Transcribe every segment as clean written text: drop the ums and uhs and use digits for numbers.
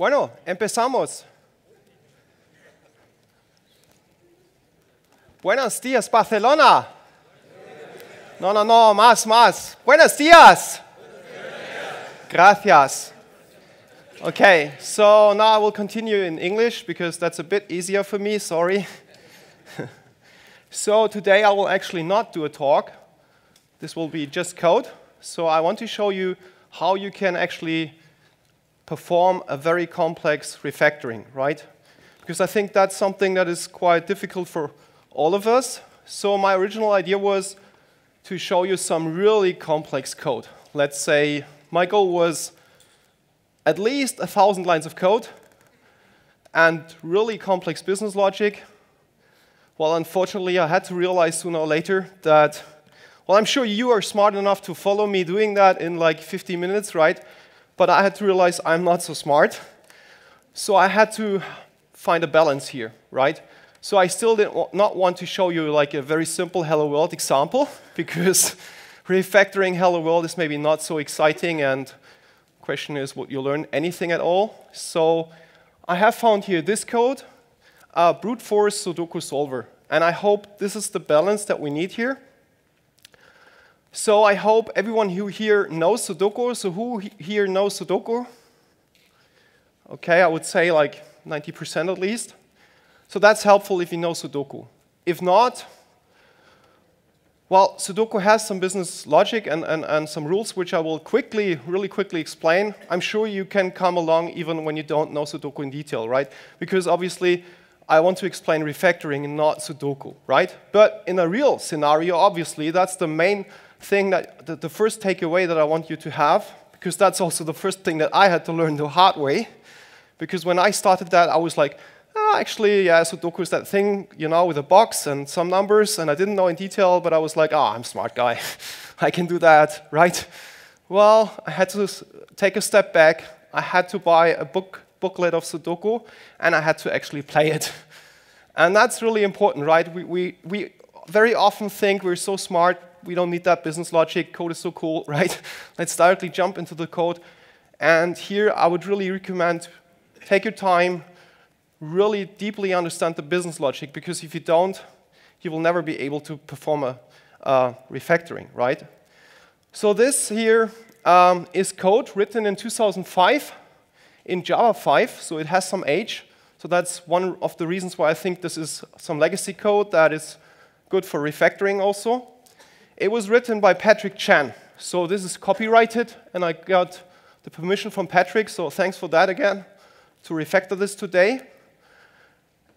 Bueno, empezamos. Buenos días, Barcelona. No, no, no, más, más. Buenos días. Gracias. Okay, so now I will continue in English because that's a bit easier for me, sorry. So today I will actually not do a talk. This will be just code. So I want to show you how you can actually perform a very complex refactoring, right? Because I think that's something that is quite difficult for all of us. So my original idea was to show you some really complex code. Let's say my goal was at least 1,000 lines of code and really complex business logic. Well, unfortunately, I had to realize sooner or later that, well, I'm sure you are smart enough to follow me doing that in like 15 minutes, right? But I had to realize I'm not so smart. So I had to find a balance here, right? So I still did not want to show you like a very simple Hello World example, because refactoring Hello World is maybe not so exciting, and the question is, would you learn anything at all? So I have found here this code, Brute Force Sudoku Solver. And I hope this is the balance that we need here. So I hope everyone who here knows Sudoku. So who here knows Sudoku? Okay, I would say like 90% at least. So that's helpful if you know Sudoku. If not, well, Sudoku has some business logic and some rules which I will really quickly explain. I'm sure you can come along even when you don't know Sudoku in detail, right? Because obviously, I want to explain refactoring and not Sudoku, right? But in a real scenario, obviously, that's the main thing, that the first takeaway that I want you to have, because that's also the first thing that I had to learn the hard way. Because when I started that, I was like, oh, actually, yeah, Sudoku is that thing, you know, with a box and some numbers, and I didn't know in detail, but I was like, ah, I'm a smart guy. I can do that, right? Well, I had to take a step back. I had to buy a booklet of Sudoku, and I had to actually play it. And that's really important, right? We very often think we're so smart, we don't need that business logic, code is so cool, right? Let's directly jump into the code. And here, I would really recommend take your time, really deeply understand the business logic, because if you don't, you will never be able to perform a refactoring, right? So this here is code written in 2005 in Java 5, so it has some age. So that's one of the reasons why I think this is some legacy code that is good for refactoring also. It was written by Patrick Chan. So this is copyrighted, and I got the permission from Patrick, so thanks for that again, to refactor this today.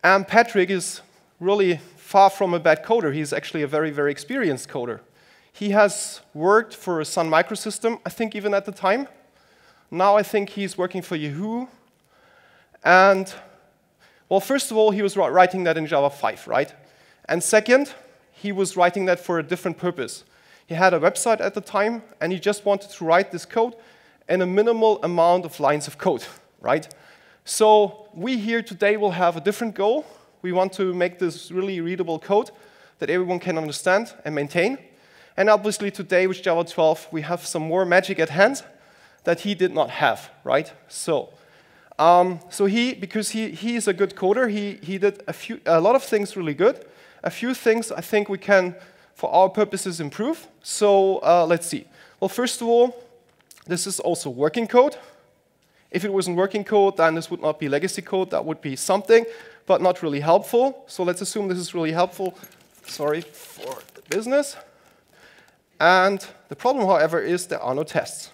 And Patrick is really far from a bad coder. He's actually a very, very experienced coder. He has worked for Sun Microsystem, I think, even at the time. Now I think he's working for Yahoo. And, well, first of all, he was writing that in Java 5, right? And second, he was writing that for a different purpose. He had a website at the time, and he just wanted to write this code in a minimal amount of lines of code, right? So we here today will have a different goal. We want to make this really readable code that everyone can understand and maintain. And obviously today with Java 12, we have some more magic at hand that he did not have, right? So, because he is a good coder, he did a lot of things really good. A few things I think we can, for our purposes, improve. So let's see. Well, first of all, this is also working code. If it wasn't working code, then this would not be legacy code. That would be something, but not really helpful. So let's assume this is really helpful. Sorry for the business. And the problem, however, is there are no tests,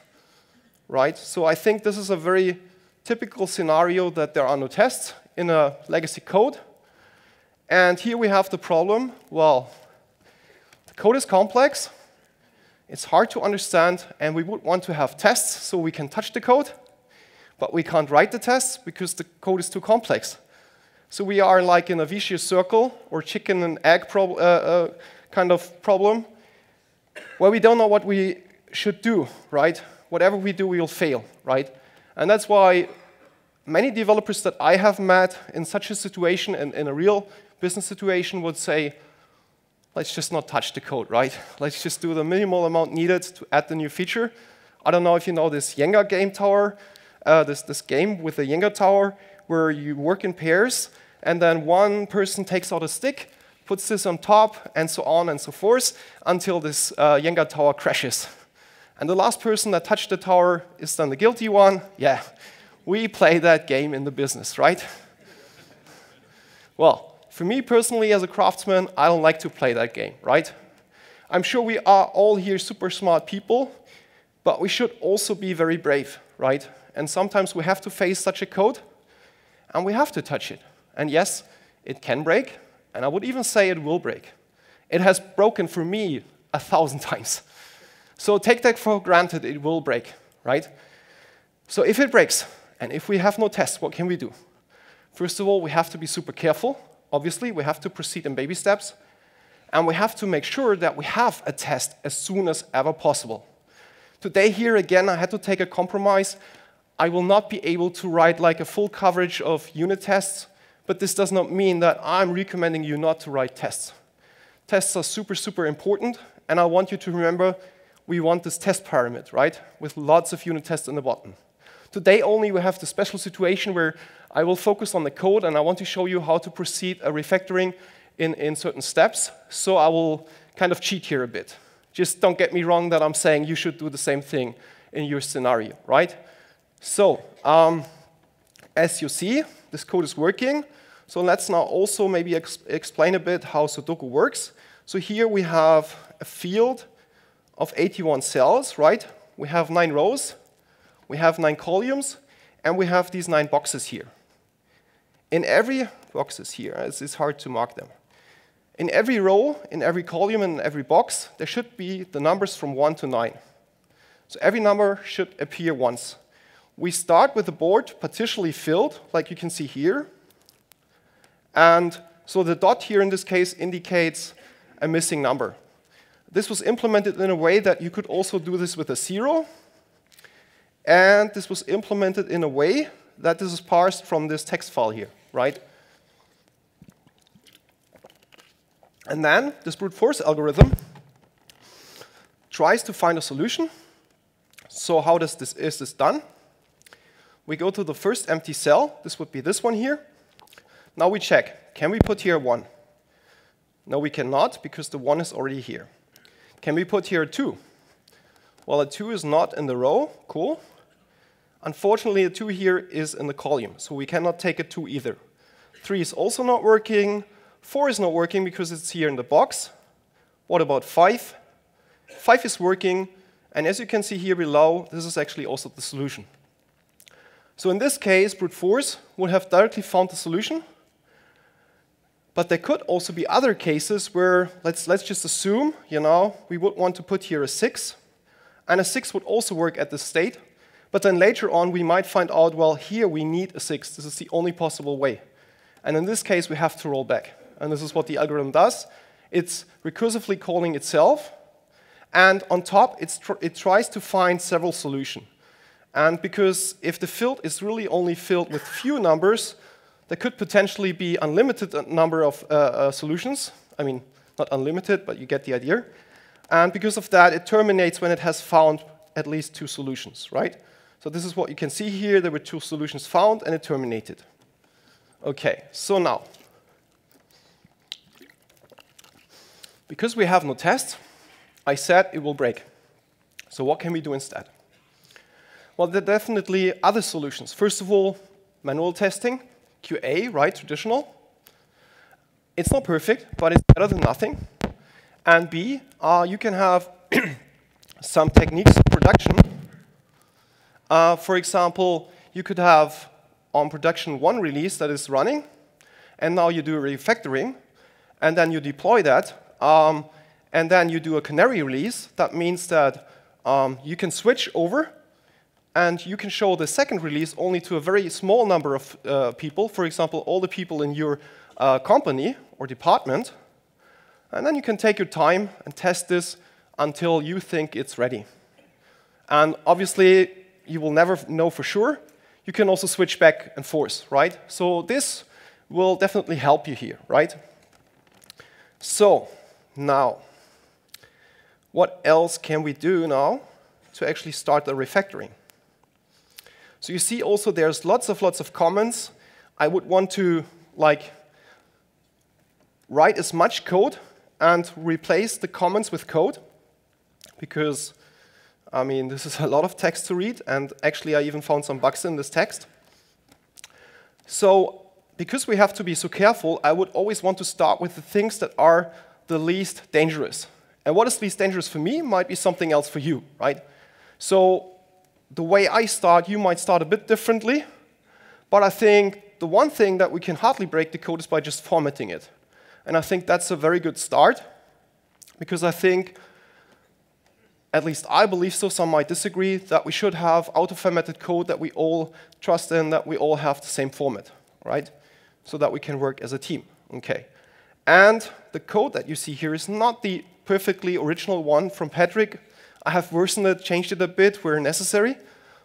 right? So I think this is a very typical scenario that there are no tests in a legacy code. And here we have the problem. Well, the code is complex. It's hard to understand. And we would want to have tests so we can touch the code. But we can't write the tests because the code is too complex. So we are like in a vicious circle or chicken and egg kind of problem where we don't know what we should do, right? Whatever we do, we will fail, right? And that's why many developers that I have met in such a situation and in a real business situation would say, let's just not touch the code, right? Let's just do the minimal amount needed to add the new feature. I don't know if you know this Jenga game tower. this game with the Jenga tower where you work in pairs, and then one person takes out a stick, puts this on top, and so on and so forth, until this Jenga tower crashes. And the last person that touched the tower is then the guilty one. Yeah, we play that game in the business, right? Well, for me personally as a craftsman, I don't like to play that game, right? I'm sure we are all here super smart people, but we should also be very brave, right? And sometimes we have to face such a code, and we have to touch it. And yes, it can break, and I would even say it will break. It has broken for me 1,000 times. So take that for granted, it will break, right? So if it breaks, and if we have no tests, what can we do? First of all, we have to be super careful. Obviously, we have to proceed in baby steps. And we have to make sure that we have a test as soon as ever possible. Today here, again, I had to take a compromise. I will not be able to write like a full coverage of unit tests, but this does not mean that I'm recommending you not to write tests. Tests are super, super important, and I want you to remember we want this test pyramid, right? With lots of unit tests in the bottom. Today only we have the special situation where I will focus on the code, and I want to show you how to proceed a refactoring in certain steps, so I will kind of cheat here a bit. Just don't get me wrong that I'm saying you should do the same thing in your scenario, right? So, as you see, this code is working. So let's now also maybe explain a bit how Sudoku works. So here we have a field of 81 cells, right? We have 9 rows, we have 9 columns, and we have these 9 boxes here. In every boxes here, it's hard to mark them. In every row, in every column, in every box, there should be the numbers from 1 to 9. So every number should appear once. We start with the board partially filled, like you can see here. And so the dot here in this case indicates a missing number. This was implemented in a way that you could also do this with a 0. And this was implemented in a way that this is parsed from this text file here, right? And then this brute force algorithm tries to find a solution. So how does this, is this done? We go to the first empty cell. This would be this one here. Now we check. Can we put here 1? No, we cannot, because the 1 is already here. Can we put here 2? Well, a 2 is not in the row. Cool. Unfortunately, a 2 here is in the column, so we cannot take a 2 either. 3 is also not working. 4 is not working because it's here in the box. What about 5? 5 is working, and as you can see here below, this is actually also the solution. So in this case, brute force would have directly found the solution, but there could also be other cases where, let's just assume, you know, we would want to put here a 6, and a 6 would also work at this state, but then later on we might find out, well, here we need a 6. This is the only possible way. And in this case, we have to roll back. And this is what the algorithm does. It's recursively calling itself. And on top, it tries to find several solutions. And because if the field is really only filled with few numbers, there could potentially be unlimited number of solutions. I mean, not unlimited, but you get the idea. And because of that, it terminates when it has found at least 2 solutions, right? So this is what you can see here. There were 2 solutions found, and it terminated. OK, so now, because we have no test, I said it will break. So what can we do instead? Well, there are definitely other solutions. First of all, manual testing, QA, right, traditional. It's not perfect, but it's better than nothing. And B, you can have some techniques of production. For example, you could have on production 1 release that is running, and now you do a refactoring, and then you deploy that, and then you do a canary release. That means that you can switch over, and you can show the second release only to a very small number of people, for example, all the people in your company or department, and then you can take your time and test this until you think it's ready. And obviously, you will never know for sure. You can also switch back and forth, right? So this will definitely help you here, right? So now, what else can we do now to actually start the refactoring? So you see also there's lots of comments. I would want to write as much code and replace the comments with code, because I mean, this is a lot of text to read, and actually I even found some bugs in this text. So because we have to be so careful, I would always want to start with the things that are the least dangerous. And what is least dangerous for me might be something else for you, right? So the way I start, you might start a bit differently, but I think the one thing that we can hardly break the code is by just formatting it. And I think that's a very good start, because I think, at least I believe so, some might disagree, that we should have auto-formatted code that we all trust in, that we all have the same format, right? So that we can work as a team, okay? And the code that you see here is not the perfectly original one from Patrick. I have worsened it, changed it a bit where necessary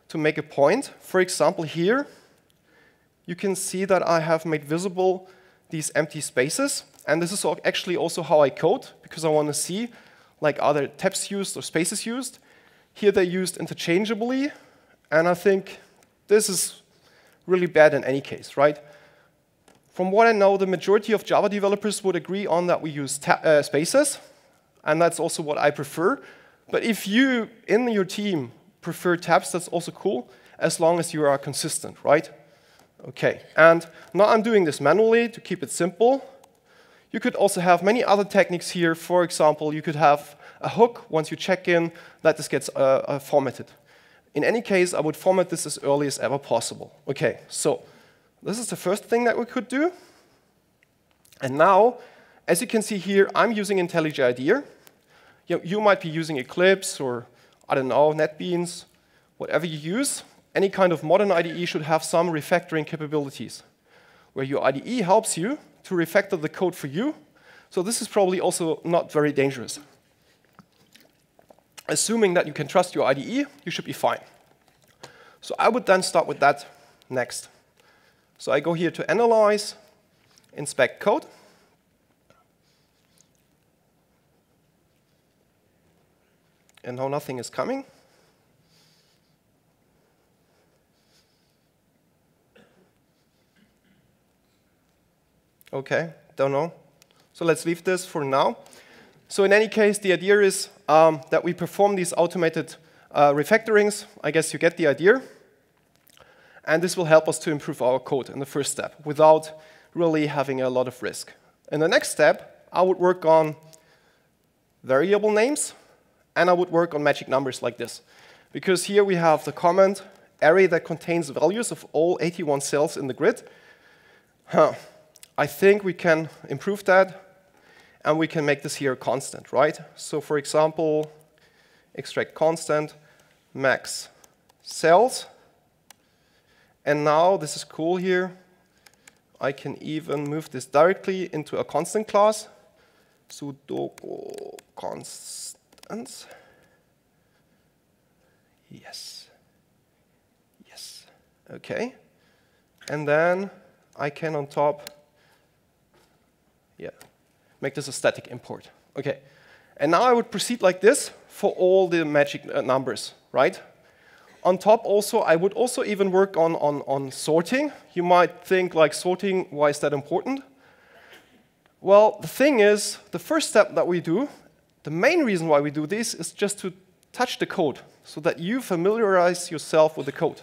to make a point. For example, here, you can see that I have made visible these empty spaces. And this is actually also how I code, because I want to see are there tabs used or spaces used. Here they're used interchangeably, and I think this is really bad in any case, right? From what I know, the majority of Java developers would agree on that we use spaces, and that's also what I prefer. But if you, in your team, prefer tabs, that's also cool, as long as you are consistent, right? Okay, and now I'm doing this manually to keep it simple. You could also have many other techniques here. For example, you could have a hook once you check in that this gets formatted. In any case, I would format this as early as ever possible. Okay, so this is the first thing that we could do. And now, as you can see here, I'm using IntelliJ IDEA. You might be using Eclipse or, I don't know, NetBeans, whatever you use. Any kind of modern IDE should have some refactoring capabilities, where your IDE helps you to refactor the code for you. So this is probably also not very dangerous. Assuming that you can trust your IDE, you should be fine. So I would then start with that next. So I go here to Analyze, Inspect Code. And now nothing is coming. Okay, don't know. So let's leave this for now. So in any case, the idea is that we perform these automated refactorings. I guess you get the idea. And this will help us to improve our code in the first step without really having a lot of risk. In the next step, I would work on variable names, and I would work on magic numbers like this. Because here we have the comment array that contains values of all 81 cells in the grid. I think we can improve that, and we can make this here constant, right? So for example, extract constant, max cells. And now, this is cool here, I can even move this directly into a constant class, Sudoku constants. Yes. Yes. OK. And then I can, on top, make this a static import. Okay, and now I would proceed like this for all the magic numbers, right? On top also, I would also even work on sorting. You might think sorting, why is that important? Well, the thing is, the first step that we do, the main reason why we do this is just to touch the code so that you familiarize yourself with the code.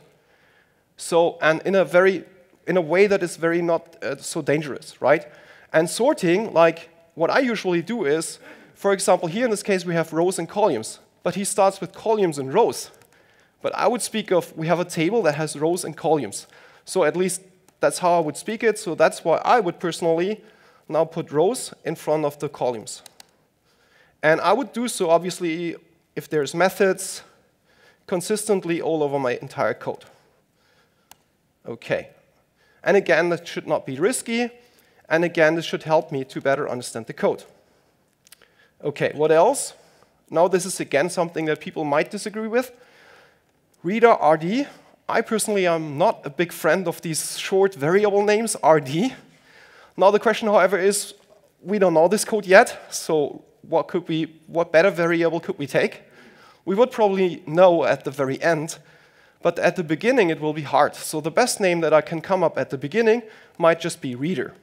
So, and in a way that is very not so dangerous, right? And sorting, what I usually do is, for example, here in this case, we have rows and columns. But he starts with columns and rows. But I would speak of, we have a table that has rows and columns. So at least that's how I would speak it. So that's why I would personally now put rows in front of the columns. And I would do so, obviously, if there's methods consistently all over my entire code. OK. And again, that should not be risky. And again, this should help me to better understand the code. OK, what else? Now this is, again, something that people might disagree with. Reader RD. I personally am not a big friend of these short variable names, RD. Now the question, however, is we don't know this code yet. So what better variable could we take? We would probably know at the very end. But at the beginning, it will be hard. So the best name that I can come up at the beginning might just be Reader.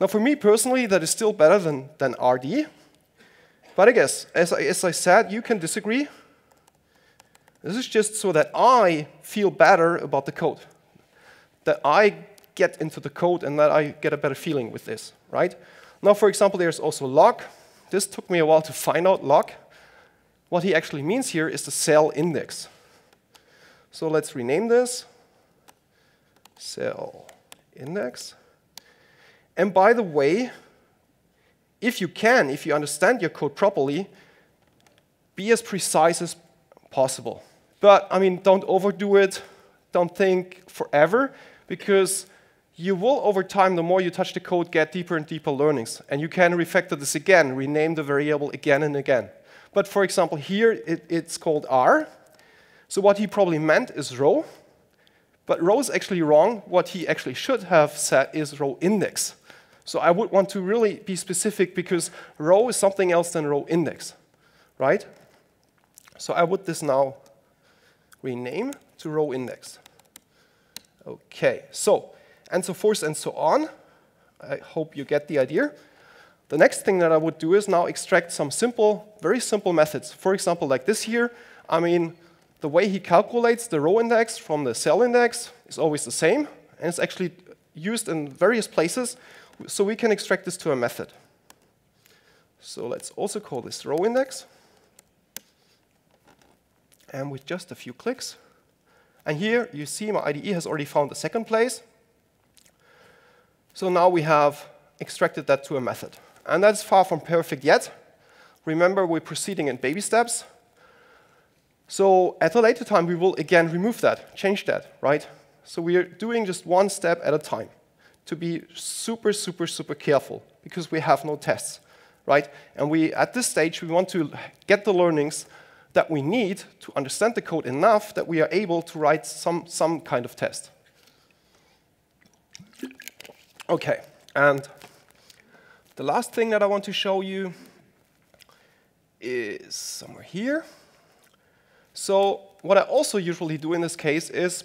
Now, for me personally, that is still better than RD. But I guess, as I said, you can disagree. This is just so that I feel better about the code, that I get into the code and that I get a better feeling with this, right? Now, for example, there's also log. This took me a while to find out log. What he actually means here is the cell index. So let's rename this cell index. And by the way, if you understand your code properly, be as precise as possible. But, I mean, don't overdo it. Don't think forever, because you will, over time, the more you touch the code, get deeper and deeper learnings. And you can refactor this again, rename the variable again and again. But, for example, here it's called R. So what he probably meant is row. But row is actually wrong. What he actually should have said is row index. So I would want to really be specific, because row is something else than row index, right? So I would this now rename to row index. OK, so, and so forth and so on. I hope you get the idea. The next thing that I would do is now extract some simple, very simple methods. For example, like this here. I mean, the way he calculates the row index from the cell index is always the same, and it's actually used in various places. So we can extract this to a method. So let's also call this row index. And with just a few clicks. And here you see my IDE has already found the second place. So now we have extracted that to a method. And that's far from perfect yet. Remember, we're proceeding in baby steps. So at a later time, we will again remove that, change that, right? So we are doing just one step at a time to be super, super, super careful, because we have no tests, right? And we, at this stage, we want to get the learnings that we need to understand the code enough that we are able to write some kind of test. OK, and the last thing that I want to show you is somewhere here. So what I also usually do in this case is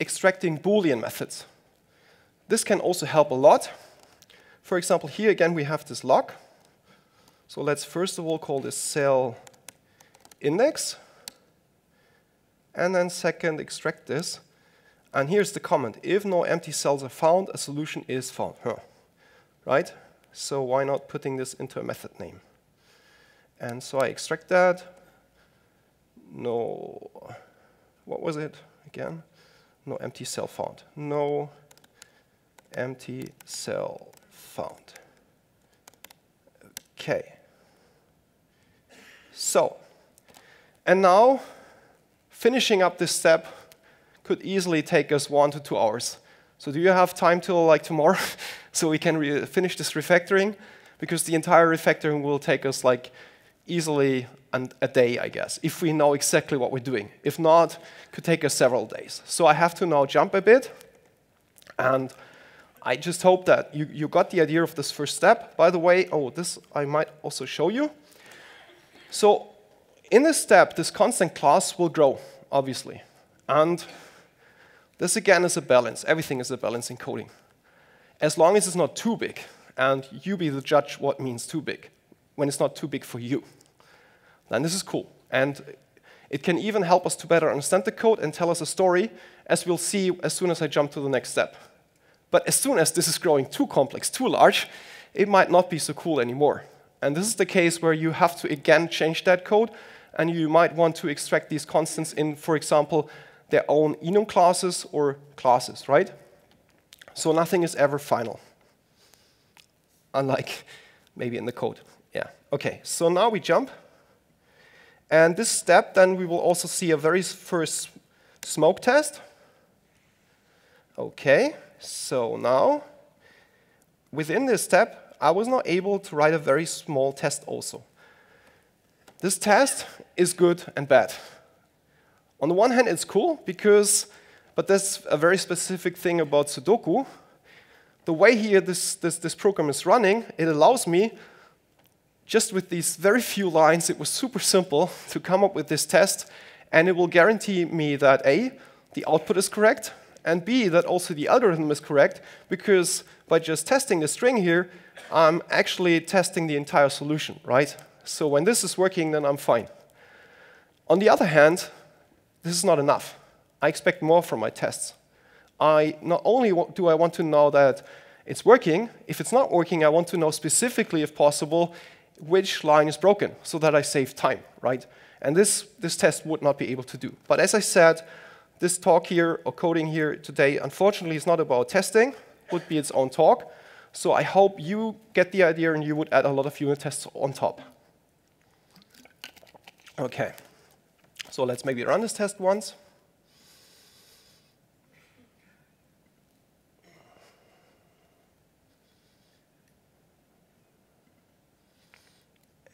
extracting Boolean methods. This can also help a lot. For example, here again, we have this log. So let's first of all call this cell index, and then second, extract this. And here's the comment. If no empty cells are found, a solution is found. Huh. Right? So why not putting this into a method name? And so I extract that. No, what was it again? No empty cell found. No empty cell found. OK. So, and now, finishing up this step could easily take us 1 to 2 hours. So do you have time till like tomorrow so we can finish this refactoring? Because the entire refactoring will take us like easily a day, I guess, if we know exactly what we're doing. If not, it could take us several days. So I have to now jump a bit. And I just hope that you got the idea of this first step. By the way, this I might also show you. So in this step, this constant class will grow, obviously. And this, again, is a balance. Everything is a balance in coding. As long as it's not too big, and you be the judge what means too big, when it's not too big for you. Then this is cool. And it can even help us to better understand the code and tell us a story, as we'll see as soon as I jump to the next step. But as soon as this is growing too complex, too large, it might not be so cool anymore. And this is the case where you have to, again, change that code. And you might want to extract these constants in, for example, their own enum classes or classes, right? So nothing is ever final, unlike maybe in the code. Yeah. OK, so now we jump. And this step, then we will also see a very first smoke test. OK, so now, within this step, I was not able to write a very small test also. This test is good and bad. On the one hand, it's cool, but that's a very specific thing about Sudoku. The way here this program is running, it allows me, just with these very few lines, it was super simple, to come up with this test and it will guarantee me that A, the output is correct, and B, that also the algorithm is correct, because by just testing the string here, I'm actually testing the entire solution, right? So when this is working, then I'm fine. On the other hand, this is not enough. I expect more from my tests. Not only do I want to know that it's working, if it's not working, I want to know specifically, if possible, which line is broken, so that I save time, right? And this test would not be able to do. But as I said, this talk here, or coding here today, unfortunately is not about testing. It would be its own talk. So I hope you get the idea and you would add a lot of unit tests on top. Okay, so let's maybe run this test once.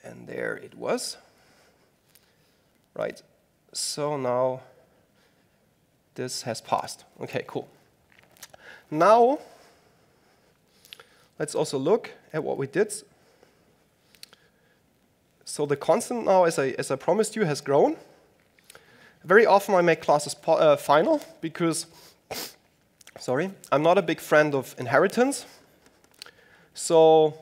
And there it was. Right, so now this has passed. Okay, cool. Now, let's also look at what we did. So the constant now, as I promised you, has grown. Very often I make classes final because, sorry, I'm not a big friend of inheritance. So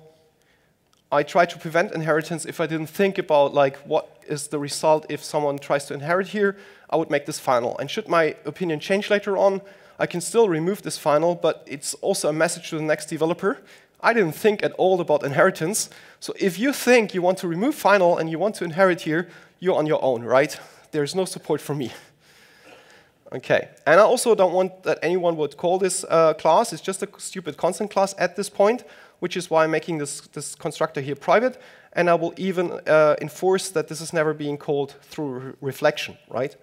I try to prevent inheritance. If I didn't think about like what is the result if someone tries to inherit here, I would make this final. And should my opinion change later on, I can still remove this final, but it's also a message to the next developer. I didn't think at all about inheritance. So if you think you want to remove final and you want to inherit here, you're on your own, right? There's no support for me. Okay, and I also don't want that anyone would call this class. It's just a stupid constant class at this point, which is why I'm making this constructor here private, and I will even enforce that this is never being called through reflection, right?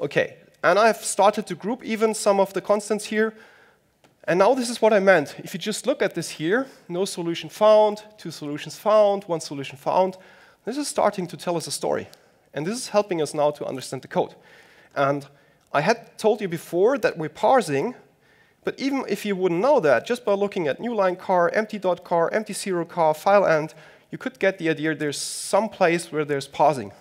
Okay, and I've started to group even some of the constants here, and now this is what I meant. If you just look at this here, no solution found, two solutions found, one solution found, this is starting to tell us a story, and this is helping us now to understand the code. And I had told you before that we're parsing, but even if you wouldn't know that, just by looking at new line car, empty.car, empty0car, file end, you could get the idea there's some place where there's parsing.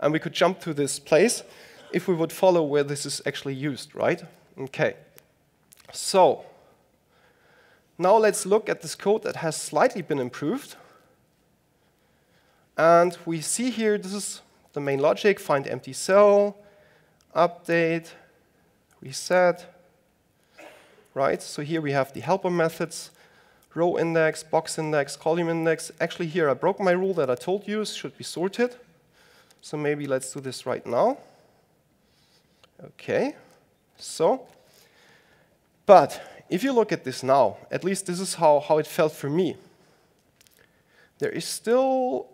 And we could jump to this place if we would follow where this is actually used, right? Okay. So now let's look at this code that has slightly been improved. And we see here, this is the main logic, find empty cell, update, reset, right? So here we have the helper methods, row index, box index, column index. Actually here I broke my rule that I told you should be sorted. So maybe let's do this right now. Okay, so, but if you look at this now, at least this is how it felt for me. There is still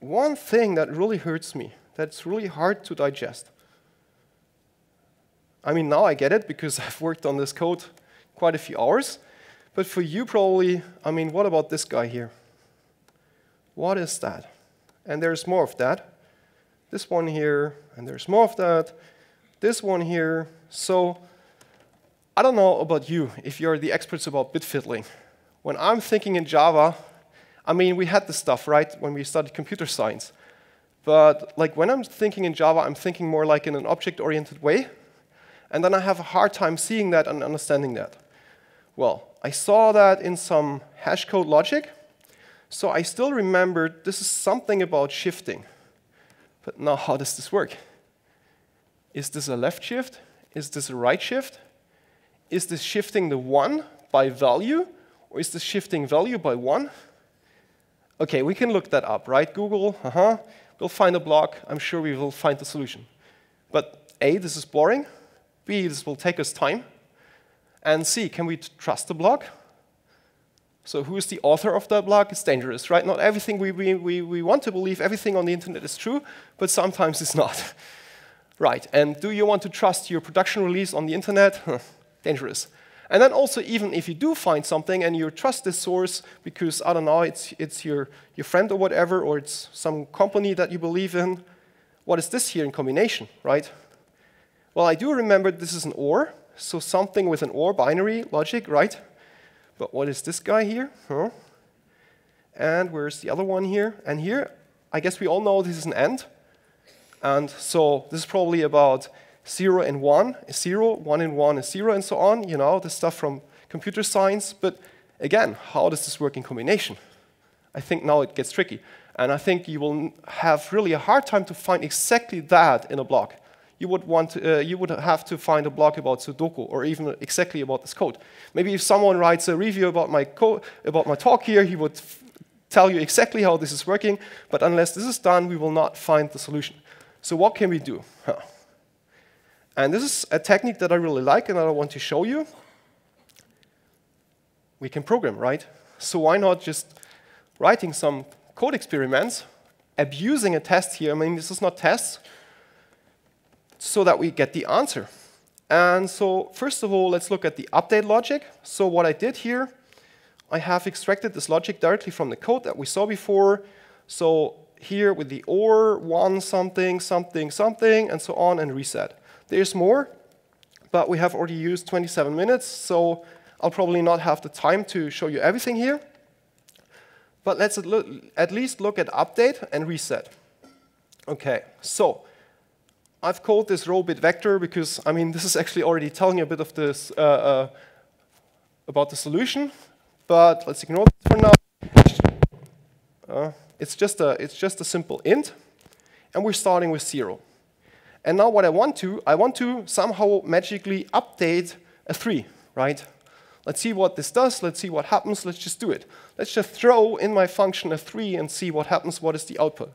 one thing that really hurts me, that's really hard to digest. I mean, now I get it because I've worked on this code quite a few hours, but for you probably, I mean, what about this guy here? What is that? And there's more of that. This one here, and there's more of that. This one here. So I don't know about you, if you're the experts about bit fiddling. When I'm thinking in Java, I mean, we had this stuff, right, when we studied computer science. But like when I'm thinking in Java, I'm thinking more like in an object-oriented way. And then I have a hard time seeing that and understanding that. Well, I saw that in some hash code logic, so I still remembered this is something about shifting. But now how does this work? Is this a left shift? Is this a right shift? Is this shifting the 1 by value? Or is this shifting value by 1? Okay, we can look that up, right? Google, we'll find a blog. I'm sure we will find the solution. But A, this is boring. B, this will take us time. And C, can we trust the blog? So who is the author of that blog? It's dangerous, right? Not everything we want to believe, everything on the internet is true, but sometimes it's not. Right, and do you want to trust your production release on the internet? Dangerous. And then also, even if you do find something and you trust this source because, I don't know, it's your friend or whatever, or it's some company that you believe in, what is this here in combination, right? Well, I do remember this is an OR, so something with an OR binary logic, right? But what is this guy here? Huh? And where's the other one here? And here, I guess we all know this is an AND. And so this is probably about 0 and 1 is 0, 1 and 1 is 0, and so on. You know, this stuff from computer science. But again, how does this work in combination? I think now it gets tricky. And I think you will have really a hard time to find exactly that in a blog. You would want to, you would have to find a blog about Sudoku, or even exactly about this code. Maybe if someone writes a review about my code, about my talk here, he would tell you exactly how this is working. But unless this is done, we will not find the solution. So what can we do? Huh. And this is a technique that I really like and that I want to show you. We can program, right? So why not just writing some code experiments, abusing a test here. I mean, this is not tests, so that we get the answer. And so first of all, let's look at the update logic. So what I did here, I have extracted this logic directly from the code that we saw before. So here with the or, 1, something, something, something, and so on, and reset. There's more, but we have already used 27 minutes, so I'll probably not have the time to show you everything here. But let's at least look at update and reset. OK, so I've called this row bit vector because, I mean, this is actually already telling you a bit of this, about the solution. But let's ignore this for now. It's just a simple int, and we're starting with 0. And now what I want to somehow magically update a 3, right? Let's see what this does. Let's see what happens. Let's just do it. Let's just throw in my function a 3 and see what happens. What is the output?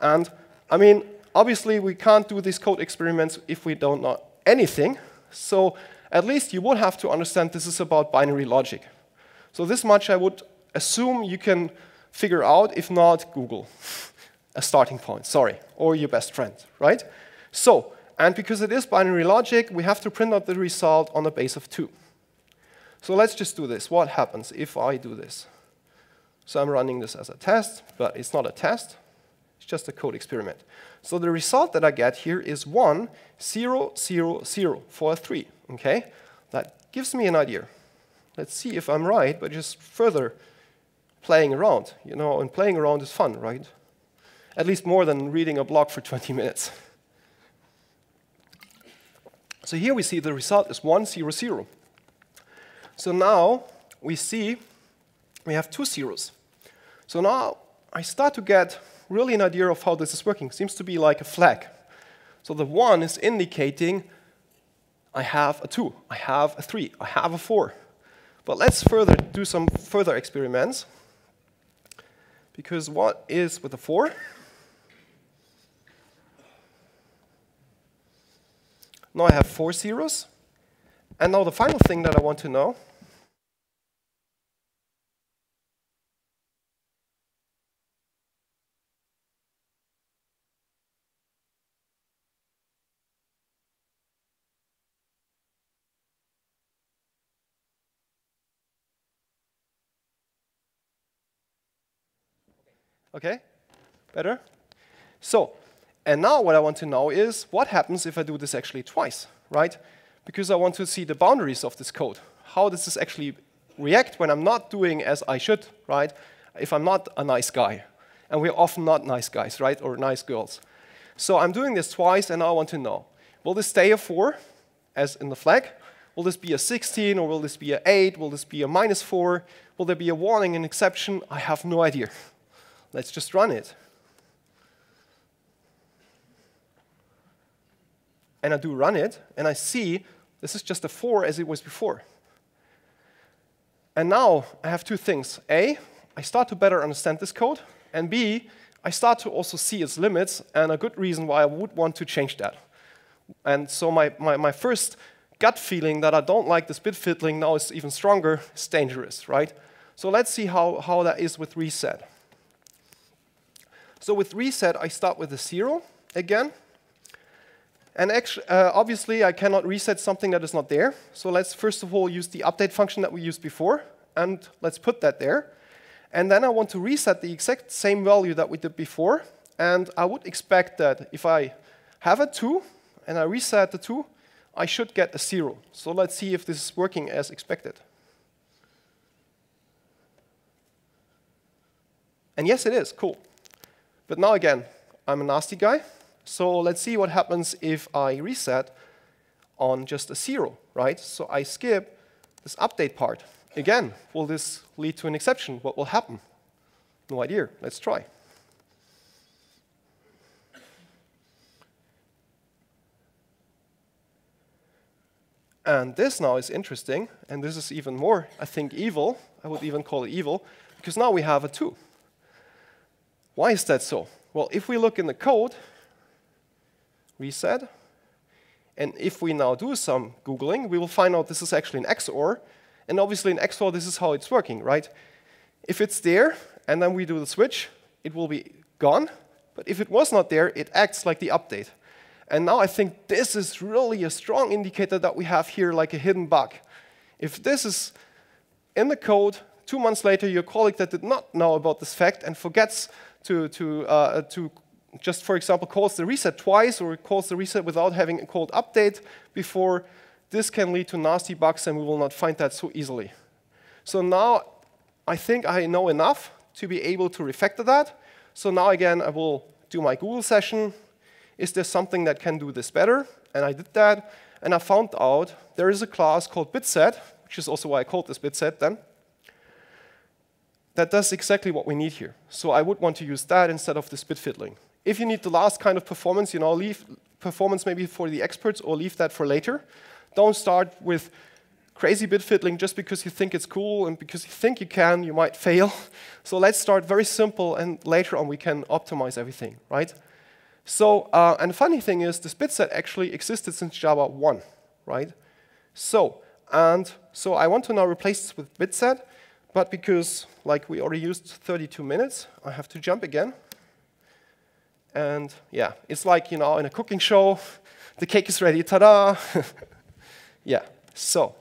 And I mean, obviously, we can't do these code experiments if we don't know anything. So at least you would have to understand this is about binary logic. So this much I would assume you can figure out. If not, Google a starting point, sorry, or your best friend, right? So, and because it is binary logic, we have to print out the result on a base of 2. So let's just do this. What happens if I do this? So I'm running this as a test, but it's not a test. It's just a code experiment. So the result that I get here is 1, 0, 0, 0 for a 3. Okay? That gives me an idea. Let's see if I'm right, but just further playing around. You know, and playing around is fun, right? At least more than reading a blog for 20 minutes. So here we see the result is 1, 0, 0. So now we see we have 2 zeros. So now I start to get really an idea of how this is working. It seems to be like a flag. So the 1 is indicating I have a 2, I have a 3, I have a 4. But let's further do some further experiments. Because what is with the 4? Now I have 4 zeros. And now the final thing that I want to know. OK? Better? So, and now what I want to know is what happens if I do this actually twice, right? Because I want to see the boundaries of this code. How does this actually react when I'm not doing as I should, right? If I'm not a nice guy. And we're often not nice guys, right? Or nice girls. So I'm doing this twice, and now I want to know. Will this stay a 4, as in the flag? Will this be a 16, or will this be a 8? Will this be a -4? Will there be a warning, an exception? I have no idea. Let's just run it. And I do run it, and I see this is just a 4 as it was before. And now I have 2 things. A, I start to better understand this code, and B, I start to also see its limits, and a good reason why I would want to change that. And so my first gut feeling that I don't like this bit fiddling now is even stronger. It's dangerous, right? So let's see how that is with reset. So with reset, I start with a 0 again. And actually, obviously, I cannot reset something that is not there. So let's first of all use the update function that we used before. And let's put that there. And then I want to reset the exact same value that we did before. And I would expect that if I have a 2 and I reset the 2, I should get a 0. So let's see if this is working as expected. And yes, it is. Cool. But now again, I'm a nasty guy. So let's see what happens if I reset on just a 0, right? So I skip this update part. Again, will this lead to an exception? What will happen? No idea. Let's try. And this now is interesting, and this is even more, I think, evil. I would even call it evil, because now we have a 2. Why is that so? Well, if we look in the code, reset, and if we now do some Googling, we will find out this is actually an XOR, and obviously in XOR, this is how it's working, right? If it's there, and then we do the switch, it will be gone, but if it was not there, it acts like the update. And now I think this is really a strong indicator that we have here like a hidden bug. If this is in the code, 2 months later, your colleague that did not know about this fact and forgets to just, for example, calls the reset twice or calls the reset without having a called update before, this can lead to nasty bugs and we will not find that so easily. So now I think I know enough to be able to refactor that. So now again, I will do my Google session. Is there something that can do this better? And I did that, and I found out there is a class called BitSet, which is also why I called this BitSet then, that does exactly what we need here. So I would want to use that instead of this bit fiddling. If you need the last kind of performance, you know, leave performance maybe for the experts or leave that for later. Don't start with crazy bit fiddling just because you think it's cool and because you think you can, you might fail. So let's start very simple, and later on we can optimize everything, right? So, and the funny thing is, this BitSet actually existed since Java 1, right? So I want to now replace this with BitSet, but because, like, we already used 32 minutes, I have to jump again. And yeah, it's like, you know, in a cooking show, the cake is ready, ta-da! Yeah, so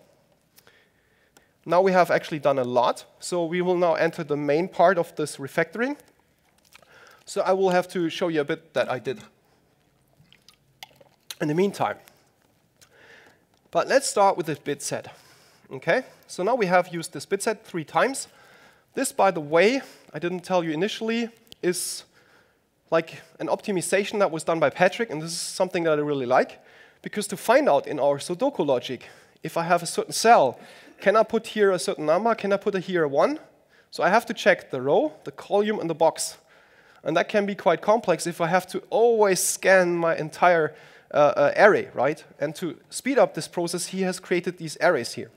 now we have actually done a lot. So we will now enter the main part of this refactoring. So I will have to show you a bit that I did in the meantime. But let's start with this BitSet. Okay? So now we have used this BitSet 3 times. This, by the way, I didn't tell you initially, is like an optimization that was done by Patrick, and this is something that I really like, because to find out in our Sudoku logic, if I have a certain cell, can I put here a certain number? Can I put here a 1? So I have to check the row, the column, and the box. And that can be quite complex if I have to always scan my entire array, right? And to speed up this process, he has created these arrays here.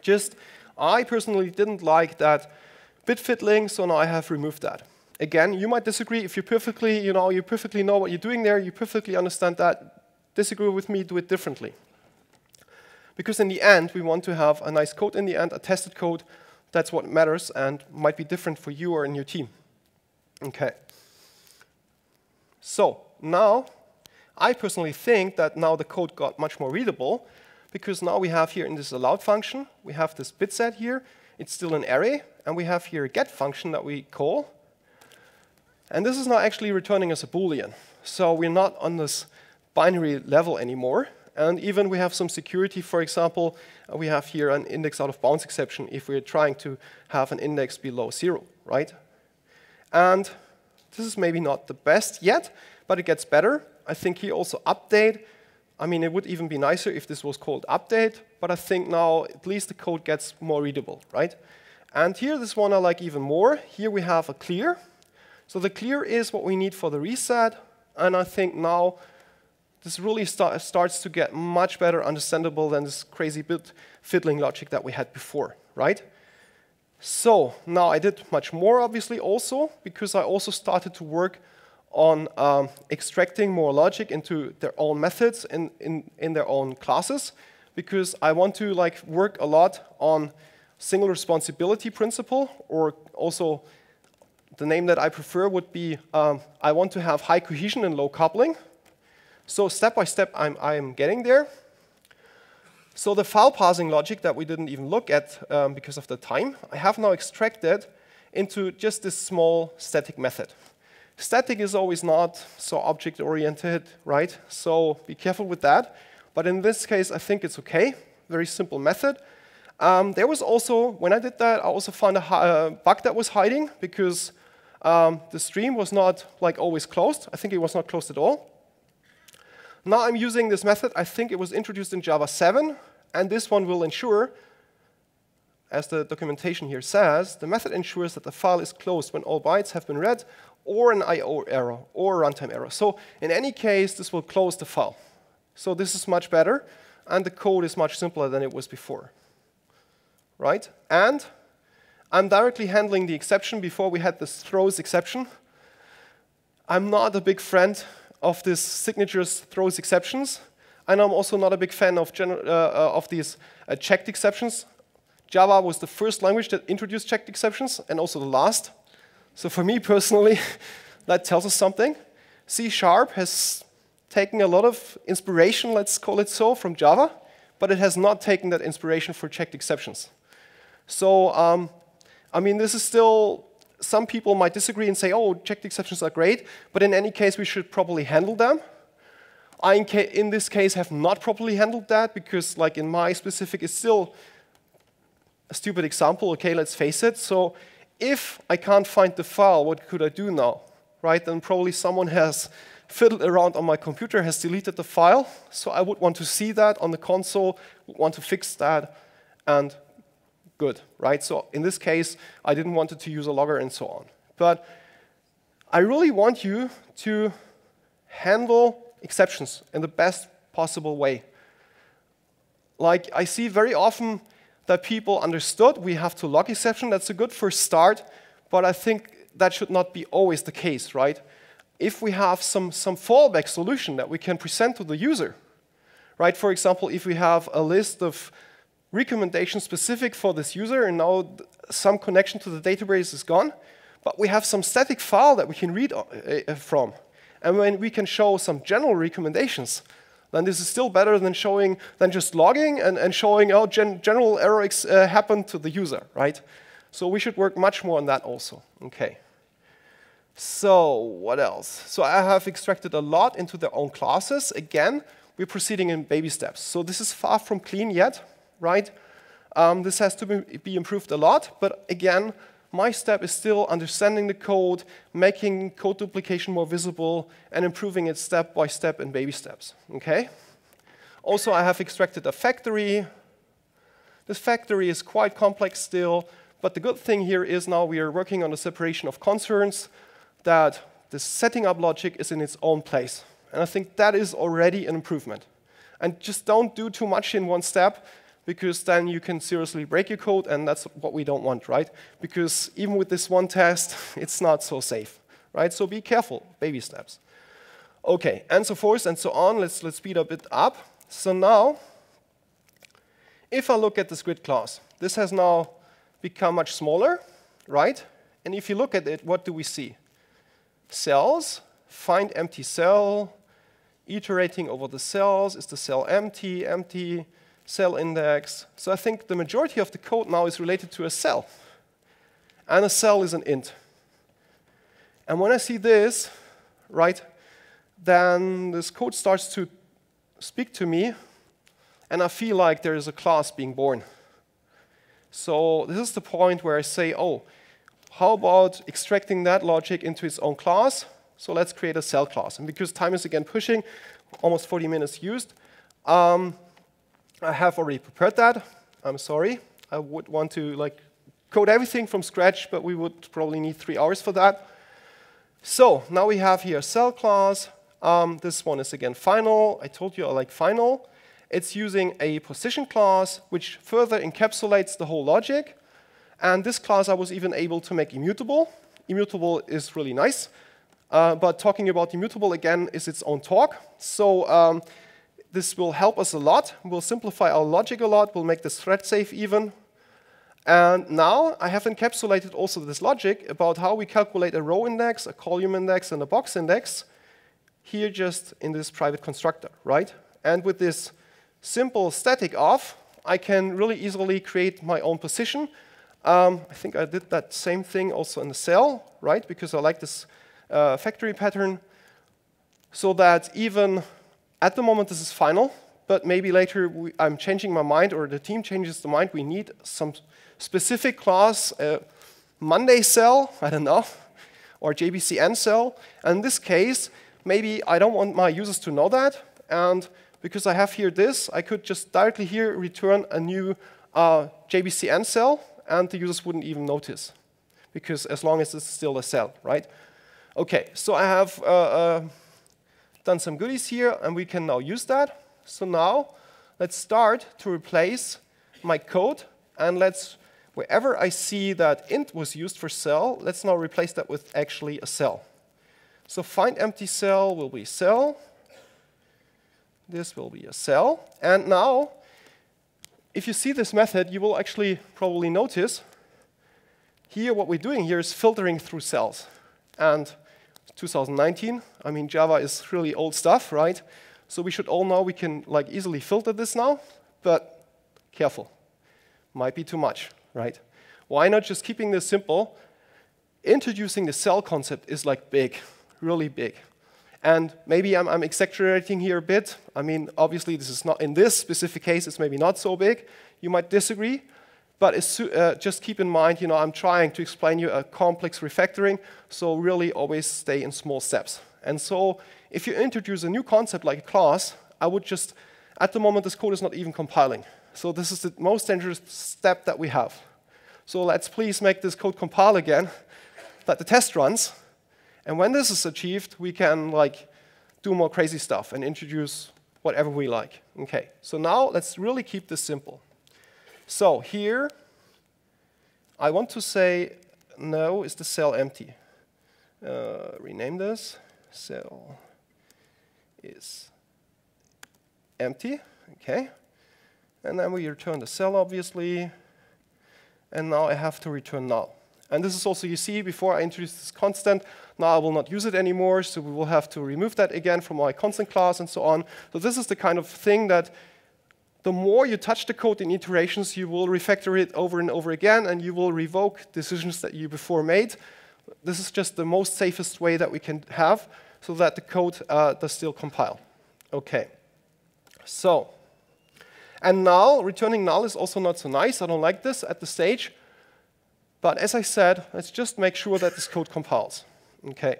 Just, I personally didn't like that bit fiddling, so now I have removed that. Again, you might disagree if you perfectly, you know, you perfectly know what you're doing there, you perfectly understand that, disagree with me, do it differently. Because in the end, we want to have a nice code in the end, a tested code, that's what matters and might be different for you or in your team. Okay, so now I personally think that now the code got much more readable, because now we have here in this allowed function, we have this bit set here, it's still an array, and we have here a get function that we call, and this is now actually returning as a Boolean. So we're not on this binary level anymore, and even we have some security. For example, we have here an index out of bounds exception if we're trying to have an index below 0, right? And this is maybe not the best yet, but it gets better. I think he also update. I mean, it would even be nicer if this was called update, but I think now at least the code gets more readable, right? And here, this one I like even more. Here we have a clear. So the clear is what we need for the reset, and I think now this really starts to get much better understandable than this crazy bit fiddling logic that we had before, right? So now I did much more, obviously, also, because I also started to work on extracting more logic into their own methods and in their own classes, because I want to like work a lot on single responsibility principle, or also the name that I prefer would be I want to have high cohesion and low coupling. So step by step, I'm getting there. So the file parsing logic that we didn't even look at because of the time, I have now extracted into just this small static method. Static is always not so object-oriented, right? So be careful with that. But in this case, I think it's okay. Very simple method. There was also, when I did that, I also found a bug that was hiding because the stream was not like always closed. I think it was not closed at all. Now I'm using this method. I think it was introduced in Java 7, and this one will ensure, as the documentation here says, the method ensures that the file is closed when all bytes have been read, or an I/O error, or a runtime error. So in any case, this will close the file. So this is much better, and the code is much simpler than it was before. Right? And I'm directly handling the exception. Before we had this throws exception. I'm not a big friend of this signatures throws exceptions, and I'm also not a big fan of these checked exceptions. Java was the first language that introduced checked exceptions, and also the last. So for me personally, that tells us something. C# has taken a lot of inspiration, let's call it so, from Java, but it has not taken that inspiration for checked exceptions. So I mean, this is still, some people might disagree and say, oh, checked exceptions are great, but in any case, we should properly handle them. I, in this case, have not properly handled that, because like in my specific, it's still a stupid example. Okay, let's face it. So if I can't find the file, what could I do now? Right? Then probably someone has fiddled around on my computer, has deleted the file. So I would want to see that on the console, would want to fix that, and good, right? So in this case, I didn't want it to use a logger and so on. But I really want you to handle exceptions in the best possible way. Like, I see very often that people understood we have to log exception. That's a good first start, but I think that should not be always the case, right? If we have some fallback solution that we can present to the user, right? For example, if we have a list of recommendation specific for this user, and now some connection to the database is gone, but we have some static file that we can read from. And when we can show some general recommendations, then this is still better than just logging and showing, oh, general error happened to the user, right? So we should work much more on that also. Okay. So what else? So I have extracted a lot into their own classes. Again, we're proceeding in baby steps. So this is far from clean yet. Right? This has to be improved a lot, but again, my step is still understanding the code, making code duplication more visible, and improving it step by step in baby steps. Okay? Also, I have extracted a factory. This factory is quite complex still, but the good thing here is now we are working on the separation of concerns, that the setting up logic is in its own place. And I think that is already an improvement. And just don't do too much in one step, because then you can seriously break your code, and that's what we don't want, right? Because even with this one test, it's not so safe, right? So be careful, baby steps. Okay, and so forth and so on. Let's speed up it up. So now, if I look at this grid class, this has now become much smaller, right? And if you look at it, what do we see? Cells, find empty cell, iterating over the cells. Is the cell empty? Empty. Cell index. So I think the majority of the code now is related to a cell. And a cell is an int. And when I see this, right, then this code starts to speak to me, and I feel like there is a class being born. So this is the point where I say, oh, how about extracting that logic into its own class? So let's create a cell class. And because time is again pushing, almost 40 minutes used, I have already prepared that. I'm sorry. I would want to like code everything from scratch, but we would probably need 3 hours for that. So now we have here a cell class. This one is again final. I told you I like final. It's using a position class, which further encapsulates the whole logic. And this class I was even able to make immutable. Immutable is really nice. But talking about immutable again is its own talk. So this will help us a lot, will simplify our logic a lot, will make this thread safe even. And now I have encapsulated also this logic about how we calculate a row index, a column index, and a box index here just in this private constructor, right? And with this simple static off, I can really easily create my own position. I think I did that same thing also in the cell, right? Because I like this factory pattern, so that even at the moment, this is final, but maybe later I'm changing my mind, or the team changes the mind. We need some specific class, Monday cell, I don't know, or JBCN cell. And in this case, maybe I don't want my users to know that. And because I have here this, I could just directly here return a new JBC end cell, and the users wouldn't even notice, because as long as it's still a cell, right? OK, so I have done some goodies here, and we can now use that. So now, let's start to replace my code, and let's, wherever I see that int was used for cell, let's now replace that with actually a cell. So find empty cell will be cell. This will be a cell. And now, if you see this method, you will actually probably notice here what we're doing here is filtering through cells. And 2019, I mean, Java is really old stuff, right? So we should all know we can like easily filter this now, but careful. Might be too much, right? Why not just keeping this simple? Introducing the cell concept is like big, really big. And maybe I'm exaggerating here a bit. I mean, obviously, this is not in this specific case. It's maybe not so big. You might disagree. But it's, just keep in mind, you know, I'm trying to explain you a complex refactoring. So really always stay in small steps. And so if you introduce a new concept like a class, I would just, at the moment, this code is not even compiling. So this is the most dangerous step that we have. So let's please make this code compile again, that the test runs. And when this is achieved, we can like do more crazy stuff and introduce whatever we like. Okay, so now let's really keep this simple. So here, I want to say no, is the cell empty? Rename this. Cell is empty. Okay, and then we return the cell, obviously. And now I have to return null. And this is also, you see, before I introduced this constant, now I will not use it anymore, so we will have to remove that again from my constant class and so on. So this is the kind of thing that the more you touch the code in iterations, you will refactor it over and over again, and you will revoke decisions that you before made. This is just the most safest way that we can have, so that the code does still compile. OK. So, and null, returning null is also not so nice. I don't like this at the stage. But as I said, let's just make sure that this code compiles. Okay,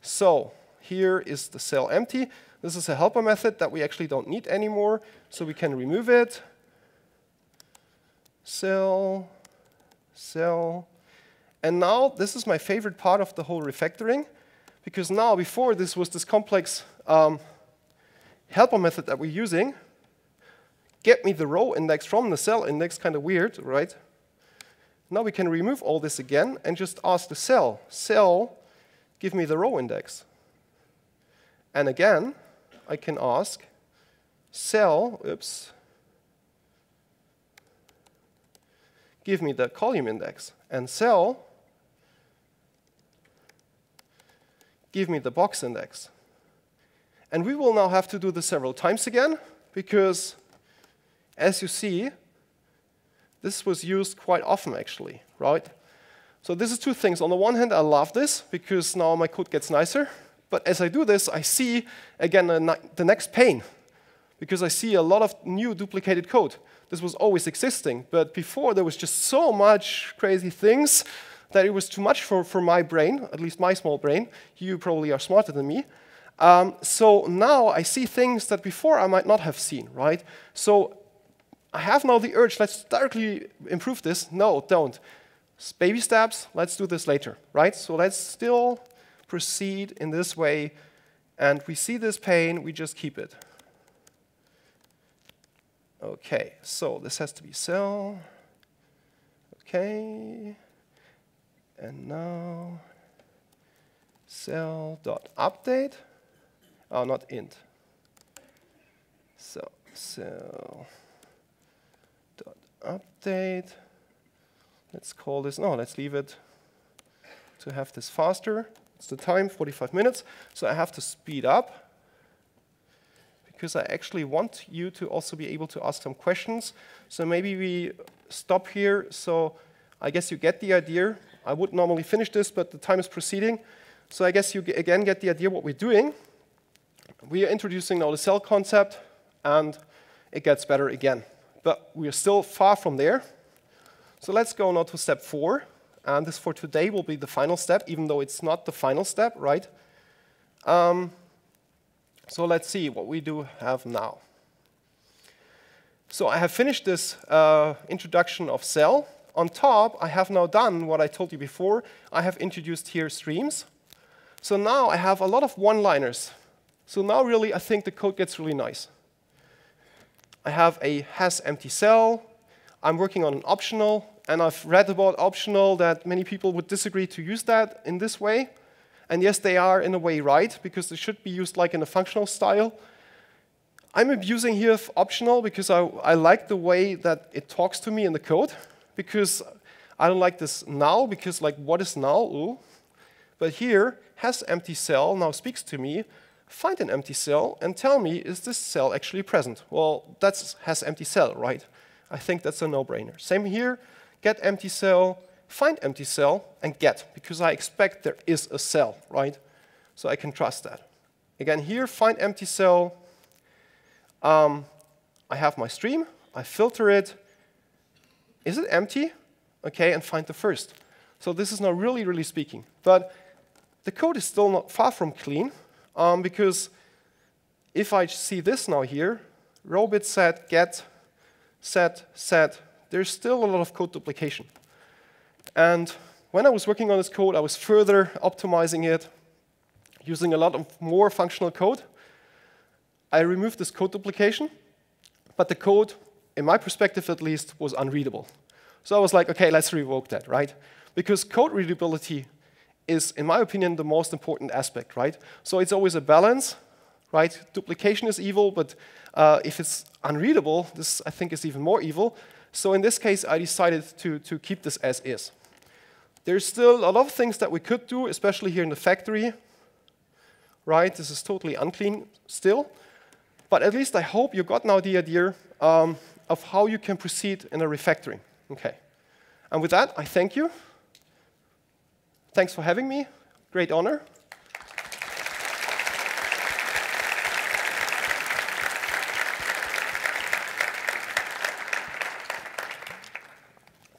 so here is the cell empty. This is a helper method that we actually don't need anymore, so we can remove it. Cell, cell. And now this is my favorite part of the whole refactoring, because now before this was this complex helper method that we're using. Get me the row index from the cell index, kind of weird, right? Now we can remove all this again and just ask the cell, give me the row index. And again, I can ask cell, give me the column index. And cell, give me the box index. And we will now have to do this several times again, because as you see, this was used quite often, actually, right? So this is two things. On the one hand, I love this, because now my code gets nicer. But as I do this, I see, again, the next pane, because I see a lot of new duplicated code. This was always existing. But before, there was just so much crazy things that it was too much for my brain, at least my small brain. You probably are smarter than me. So now I see things that before I might not have seen, right? So I have now the urge, let's directly improve this. No, don't. Baby steps, let's do this later, right? So let's still proceed in this way. And we see this pane, we just keep it. OK, so this has to be cell. OK. And now cell.update. Oh, not int. So cell. Update. Let's call this, no, let's leave it to have this faster. It's the time, 45 minutes. So I have to speed up, because I actually want you to also be able to ask some questions. So maybe we stop here. So I guess you get the idea. I would normally finish this, but the time is proceeding. So I guess you again get the idea what we're doing. We are introducing now the cell concept, and it gets better again. But we are still far from there. So let's go now to step 4. And this for today will be the final step, even though it's not the final step, right? So let's see what we do have now. So I have finished this introduction of cell. On top, I have now done what I told you before. I have introduced here streams. So now I have a lot of one-liners. So now really, I think the code gets really nice. I have a has empty cell. I'm working on an optional. And I've read about optional that many people would disagree to use that in this way. And yes, they are in a way right, because they should be used like in a functional style. I'm abusing here of optional because I like the way that it talks to me in the code, because I don't like this null, because like what is null? Ooh. But here, has empty cell now speaks to me, find an empty cell and tell me, is this cell actually present? Well, that's has empty cell, right? I think that's a no-brainer. Same here, get empty cell, find empty cell, and get, because I expect there is a cell, right? So I can trust that. Again here, find empty cell. I have my stream, I filter it. Is it empty? Okay, and find the first. So this is not really, really speaking. But the code is still not far from clean, because if I see this now here, row bit set, get, set, set, there's still a lot of code duplication. And when I was working on this code, I was further optimizing it, using a lot of more functional code. I removed this code duplication, but the code, in my perspective at least, was unreadable. So I was like, okay, let's revoke that, right? Because code readability is, in my opinion, the most important aspect, right? So it's always a balance, right? Duplication is evil, but if it's unreadable, this, I think, is even more evil. So in this case, I decided to keep this as is. There's still a lot of things that we could do, especially here in the factory, right? This is totally unclean still. But at least I hope you got now the idea of how you can proceed in a refactoring. Okay. And with that, I thank you. Thanks for having me. Great honor.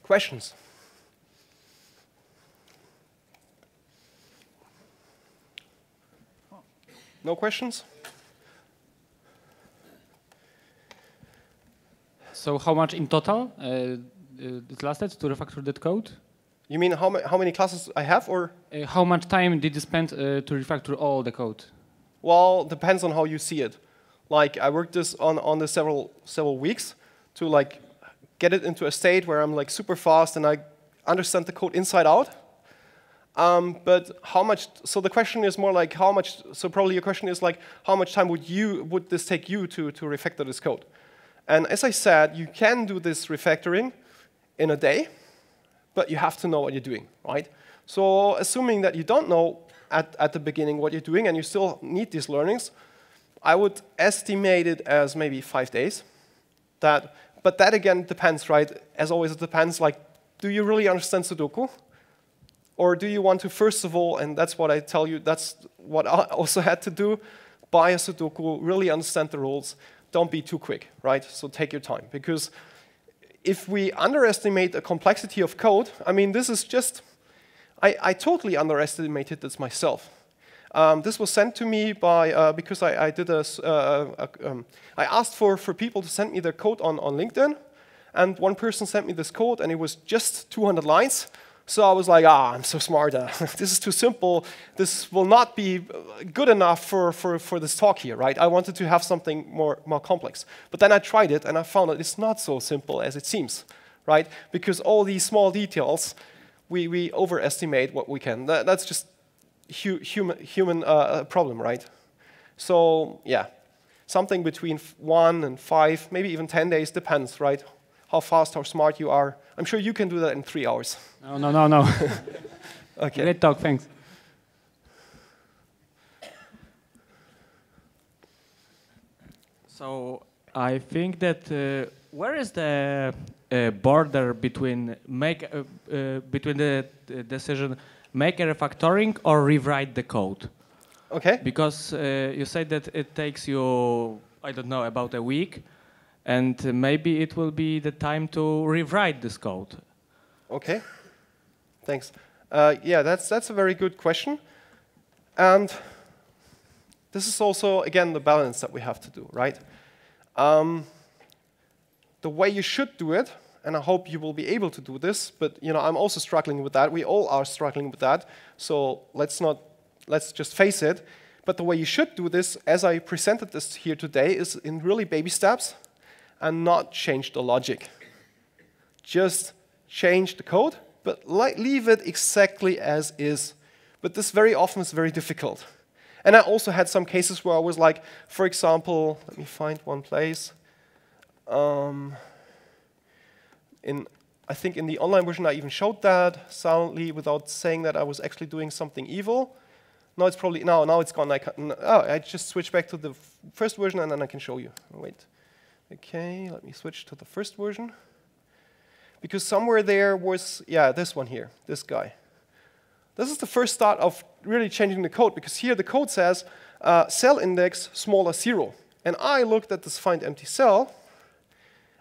Questions? No questions? So how much in total it lasted to refactor that code? You mean how many classes I have, or? How much time did you spend to refactor all the code? Well, depends on how you see it. Like, I worked this on the several weeks to like get it into a state where I'm like super fast and I understand the code inside out. But how much, so the question is more like how much, so probably your question is like, how much time would this take you to refactor this code? And as I said, you can do this refactoring in a day, but you have to know what you're doing, right? So assuming that you don't know at the beginning what you're doing and you still need these learnings, I would estimate it as maybe 5 days. But that again depends, right? As always, it depends, like, do you really understand Sudoku? Or do you want to, first of all, and that's what I tell you, that's what I also had to do, buy a Sudoku, really understand the rules, don't be too quick, right? So take your time, because if we underestimate the complexity of code, I mean, this is just, I totally underestimated this myself. This was sent to me by, because I did I asked for people to send me their code on LinkedIn, and one person sent me this code, and it was just 200 lines. So I was like, ah, I'm so smart. This is too simple. This will not be good enough for this talk here, right? I wanted to have something more complex. But then I tried it, and I found that it's not so simple as it seems, right? Because all these small details, we overestimate what we can. That's just human problem, right? So yeah, something between 1 and 5, maybe even 10 days, depends, right? How fast, how smart you are. I'm sure you can do that in 3 hours. No, no, no, no. Okay. Great talk, thanks. So I think that where is the border between between the decision make a refactoring or rewrite the code? Okay. Because you said that it takes you, I don't know, about a week. And maybe it will be the time to rewrite this code. Okay, thanks. Yeah, that's a very good question. And This is also, again, the balance that we have to do, right? The way you should do it, and I hope you will be able to do this, but I'm also struggling with that. We all are struggling with that, so let's just face it. But the way you should do this, as I presented this here today, is in really baby steps and not change the logic. Just change the code, but leave it exactly as is. But this very often is very difficult. And I also had some cases where I was like, for example, let me find one place. I think in the online version, I even showed that silently without saying that I was actually doing something evil. Now it's probably, now it's gone. I just switch back to the first version and then I can show you. Wait. Okay, let me switch to the first version. Because somewhere there was, yeah, this one here, this guy. This is the first start of really changing the code, because here the code says cell index smaller 0. And I looked at this find empty cell,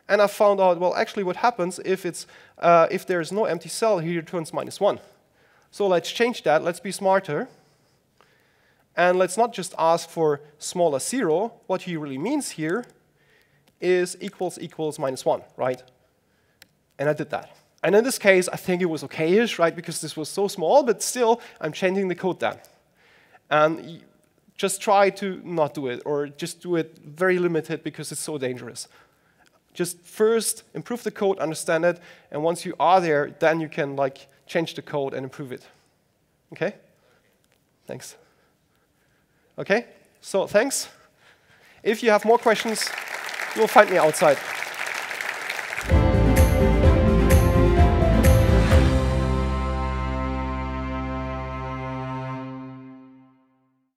and I found out, well, actually what happens if there is no empty cell, he returns -1. So let's change that, let's be smarter. And let's not just ask for smaller 0. What he really means here is == -1, right? And I did that. And in this case, I think it was okay-ish, right? Because this was so small, but still, I'm changing the code then. And just try to not do it, or just do it very limited because it's so dangerous. Just first improve the code, understand it, and once you are there, then you can like change the code and improve it. Okay? Thanks. Okay, so thanks. If you have more questions, you'll find me outside.